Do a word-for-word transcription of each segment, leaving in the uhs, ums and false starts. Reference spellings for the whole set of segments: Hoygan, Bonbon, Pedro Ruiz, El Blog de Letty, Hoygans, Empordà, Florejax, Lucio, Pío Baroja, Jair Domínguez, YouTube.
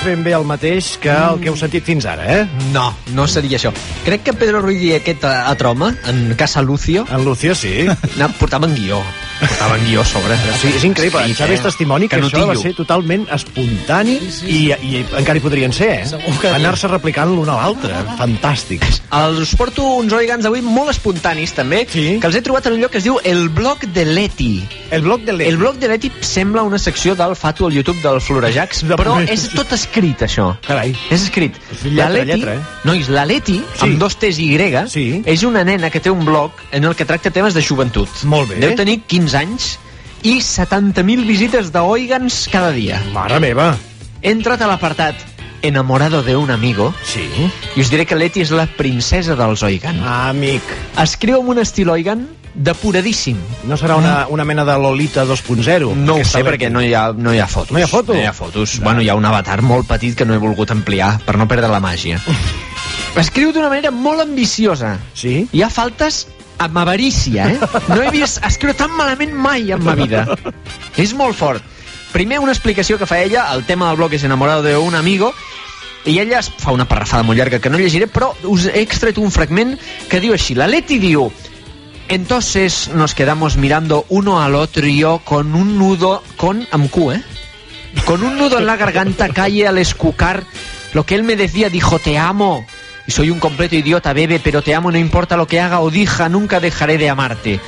és ben bé el mateix que el que heu sentit fins ara, eh? No, no seria això. Crec que Pedro Ruiz i aquest atroma, en casa Lucio... En Lucio, sí. No, portaven guió. Portaven guió sobre. Sí, és increïble. Sí, Xavi eh? és testimoni que, que no això va ser totalment espontani sí, sí. I, i encara hi podrien ser, eh? Que... Anar-se replicant l'un a l'altre. Fantàstic. Els porto uns Hoygans avui molt espontanis, també, sí. que els he trobat en un lloc que es diu El Blog de Letty. El Blog de Letty. El Blog de Letty sembla una secció del Fato al YouTube del Florejax, però és tot escrit, això. Carai. És escrit. És lletra, la Letty, lletra, eh? Nois, la Letty, sí. amb dos T's i grega, sí. és una nena que té un blog en el que tracta temes de joventut. Molt bé. Deu tenir quinze anys i setanta mil visites de Hoygans cada dia. Mare meva. He entrat a l'apartat Enamorado de un amigo. Sí. I us diré que Letty és la princesa dels Hoygan. Ah, amic. Escriu amb un estil Hoygan depuradíssim. No serà una, una mena de Lolita dos punt zero? No ho sé, perquè no hi ha, no hi ha fotos. No hi ha fotos? No hi ha fotos. Ah. Bueno, hi ha un avatar molt petit que no he volgut ampliar per no perdre la màgia. Escriu d'una manera molt ambiciosa. Sí? Hi ha faltes amb avarícia, eh? No he vist escriure tan malament mai en ma vida. És molt fort. Primer, una explicació que fa ella, el tema del blog és Enamorado de un amigo, i ella fa una parrafada molt llarga que no llegiré, però us he extret un fragment que diu així. La Letty diu... Entonces nos quedamos mirando uno al otro y yo con un nudo... Con... amb Q, eh? Con un nudo en la garganta, calle al escuchar lo que él me decía, dijo, te amo. Y soy un completo idiota, bebé, pero te amo, no importa lo que haga o diga, nunca dejaré de amarte.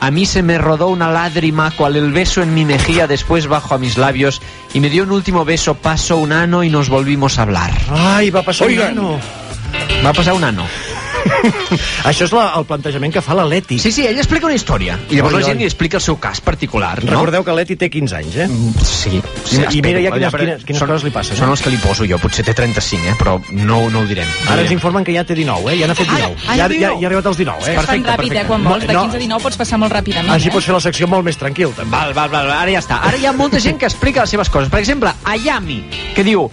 A mí se me rodó una lágrima cual el beso en mi mejilla, después bajó a mis labios y me dio un último beso, pasó un ano y nos volvimos a hablar. Ay, va a pasar Oigan. un ano. Va a pasar un ano. Això és la, el plantejament que fa la Letty. Sí, sí, ella explica una història i llavors oi, la gent li explica el seu cas particular, no? Recordeu que Letty té quinze anys, eh? Mm, sí, sí. I, i mira ja quines, quines, quines són, coses li passen. Són eh? els que li poso jo, potser té trenta-cinc, eh? Però no, no ho direm. Ara direm. Ens informen que ja té dinou, eh? Ja n'ha fet dinou. Ah, ja, ja, ja, ja ha arribat als dinou, eh? És tan ràpid, eh? Quan vols, de quinze a dinou pots passar molt ràpidament. Així eh? pots fer la secció molt més tranquil, també. Val, val, val, ara ja està. Ara hi ha molta gent que explica les seves coses. Per exemple, Ayami, que diu...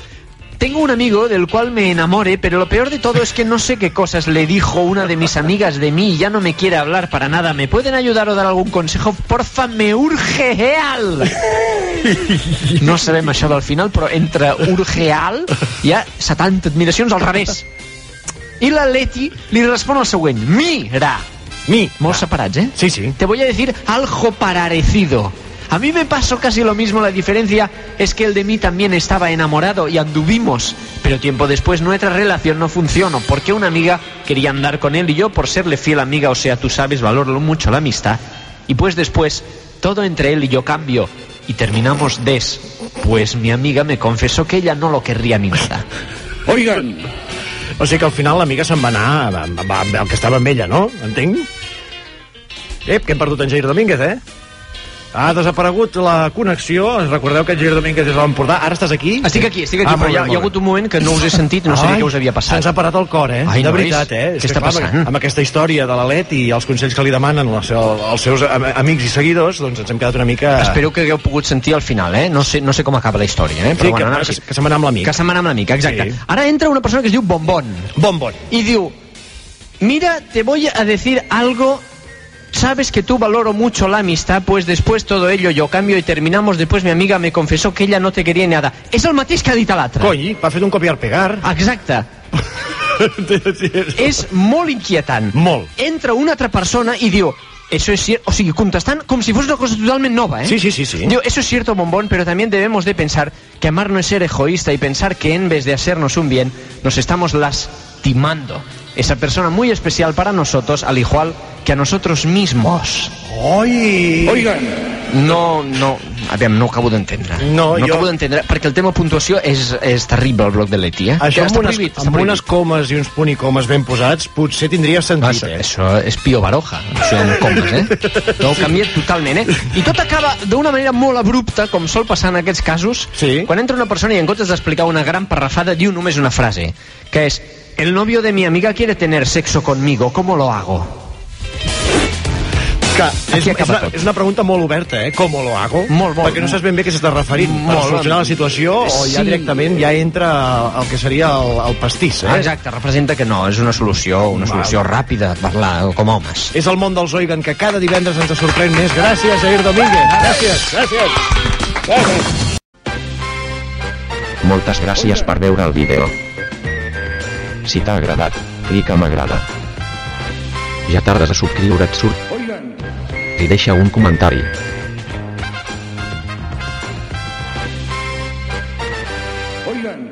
Tengo un amigo del cual me enamoré, pero lo peor de todo es que no sé qué cosas le dijo una de mis amigas de mí y ya no me quiere hablar para nada. ¿Me pueden ayudar o dar algún consejo? Porfa, me urgeal! No sabem això del final, però entre urgeal hi ha setanta admiracions al revés. I la Letty li respon el següent. Mira! Mi. Molt separats, eh? Sí, sí. Te voy a decir algo parecido. A mí me pasó casi lo mismo, la diferencia es que él de mí también estaba enamorado y anduvimos, pero tiempo después nuestra relación no funcionó porque una amiga quería andar con él y yo por serle fiel amiga, o sea, tú sabes, valoro mucho la amistad, y pues después todo entre él y yo cambió y terminamos des, pues mi amiga me confesó que ella no lo querría ni nada. Oigan, o sigui que al final l'amiga se'n va anar al que estava amb ella, no? Entenc? Ep, que hem perdut en Jair Domínguez, eh? Ha desaparegut la connexió. Recordeu que Jair Domínguez és a l'Empordà. Ara estàs aquí? Estic aquí, estic aquí, ah, però hi ha, hi ha hagut un moment que no us he sentit, no sabia què us havia passat. Se'ns ha parat el cor, eh? Ai, de veritat, eh? Què està passant? Amb, amb aquesta història de la Letty i els consells que li demanen els seus amics i seguidors, doncs ens hem quedat una mica... Espero que hagueu pogut sentir al final, eh? No sé, no sé com acaba la història, eh? Però sí, bueno, que, que se'n va anar amb l'amic. Que se'n va anar amb l'amic, exacte. Sí. Ara entra una persona que es diu Bonbon. Bonbon. I diu, mira, te voy a decir algo... Sabes que tú valoro mucho la amistad, pues después todo ello yo cambio y terminamos, después mi amiga me confesó que ella no te quería ni nada. És el mateix que ha dit a l'altre. Coi, va fer un copiar-pegar. Exacte. És molt inquietant. Molt. Entra una altra persona i diu... Eso es cierto, o sigui, contestant com si fos una cosa totalmente nova, ¿eh? Sí, sí, sí, sí. Digo, eso es cierto, Bonbon, pero también debemos de pensar que amar no es ser egoísta y pensar que en vez de hacernos un bien, nos estamos lastimando. Esa persona muy especial para nosotros, al igual que a nosotros mismos. ¡Oy! Oigan. No, no, aviam, no ho acabo d'entendre. No, no jo... acabo d'entendre, perquè el tema puntuació és, és terrible, el Blog de Letty, eh? Això amb, unes, prohibit, amb unes comes i uns punt i comes ben posats, potser tindria sentit, ah, eh? Això és Pío Baroja, això amb comes, eh? No ho canvia totalment, eh? I tot acaba d'una manera molt abrupta, com sol passar en aquests casos, sí. Quan entra una persona i en comptes d'explicar una gran parrafada, diu només una frase, que és el novio de mi amiga quiere tener sexo conmigo, ¿cómo lo hago? És, és, una, és una pregunta molt oberta, eh? ¿Cómo lo hago? Molt, molt, perquè no saps ben bé què s'està referint. Molt, per solucionar la situació o ja sí. directament ja entra el que seria el, el pastís, eh? Exacte, representa que no, és una solució, una solució Val. ràpida, parlar com homes. És el món dels Hoygan que cada divendres ens sorprèn més. Gràcies, Jair Domínguez. Gràcies, gràcies. Gràcies. Moltes gràcies per veure el vídeo. Si t'ha agradat, clica m'agrada. Ja tardes a subscriure't, surt. I deixa un comentari. Hoygan.